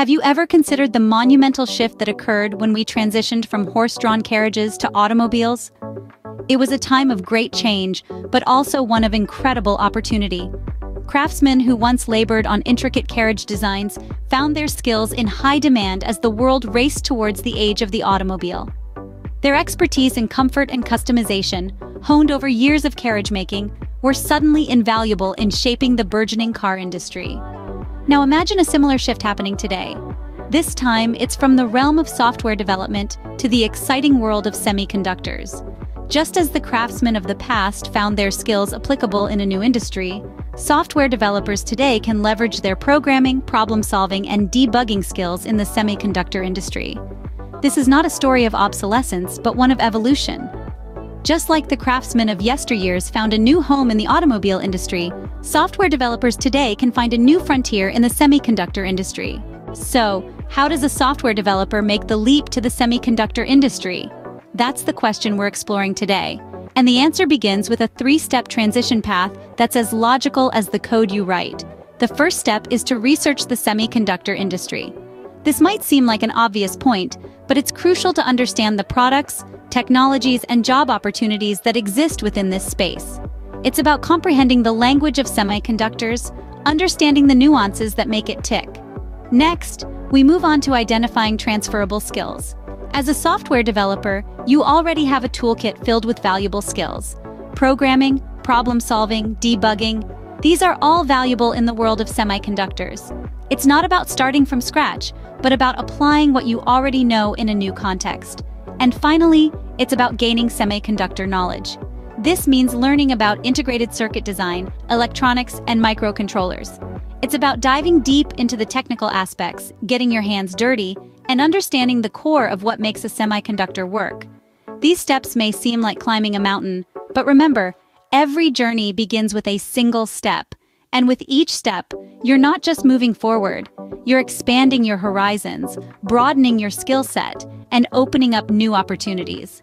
Have you ever considered the monumental shift that occurred when we transitioned from horse-drawn carriages to automobiles? It was a time of great change, but also one of incredible opportunity. Craftsmen who once labored on intricate carriage designs found their skills in high demand as the world raced towards the age of the automobile. Their expertise in comfort and customization, honed over years of carriage making, were suddenly invaluable in shaping the burgeoning car industry. Now imagine a similar shift happening today. This time, it's from the realm of software development to the exciting world of semiconductors. Just as the craftsmen of the past found their skills applicable in a new industry, software developers today can leverage their programming, problem-solving, and debugging skills in the semiconductor industry. This is not a story of obsolescence, but one of evolution. Just like the craftsmen of yesteryears found a new home in the automobile industry, software developers today can find a new frontier in the semiconductor industry. So, how does a software developer make the leap to the semiconductor industry? That's the question we're exploring today. And the answer begins with a three-step transition path that's as logical as the code you write. The first step is to research the semiconductor industry. This might seem like an obvious point, but it's crucial to understand the products, technologies, and job opportunities that exist within this space. It's about comprehending the language of semiconductors, understanding the nuances that make it tick. Next, we move on to identifying transferable skills. As a software developer, you already have a toolkit filled with valuable skills. Programming, problem solving, debugging, these are all valuable in the world of semiconductors. It's not about starting from scratch, but about applying what you already know in a new context. And finally, it's about gaining semiconductor knowledge. This means learning about integrated circuit design, electronics, and microcontrollers. It's about diving deep into the technical aspects, getting your hands dirty, and understanding the core of what makes a semiconductor work. These steps may seem like climbing a mountain, but remember, every journey begins with a single step. And with each step, you're not just moving forward, you're expanding your horizons, broadening your skill set, and opening up new opportunities.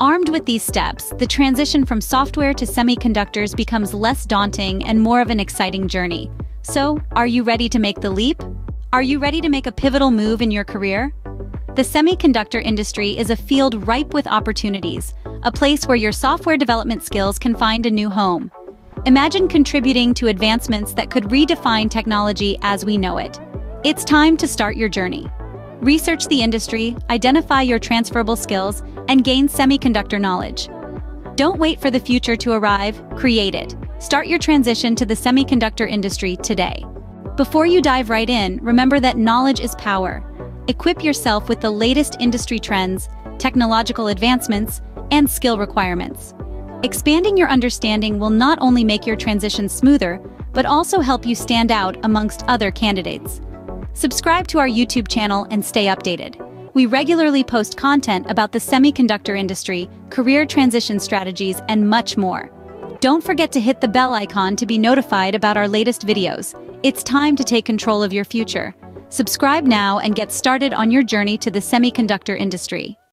Armed with these steps, the transition from software to semiconductors becomes less daunting and more of an exciting journey. So, are you ready to make the leap? Are you ready to make a pivotal move in your career? The semiconductor industry is a field ripe with opportunities, a place where your software development skills can find a new home. Imagine contributing to advancements that could redefine technology as we know it. It's time to start your journey. Research the industry, identify your transferable skills, and gain semiconductor knowledge. Don't wait for the future to arrive, create it. Start your transition to the semiconductor industry today. Before you dive right in, remember that knowledge is power. Equip yourself with the latest industry trends, technological advancements, and skill requirements. Expanding your understanding will not only make your transition smoother, but also help you stand out amongst other candidates. Subscribe to our YouTube channel and stay updated. We regularly post content about the semiconductor industry, career transition strategies, and much more. Don't forget to hit the bell icon to be notified about our latest videos. It's time to take control of your future. Subscribe now and get started on your journey to the semiconductor industry.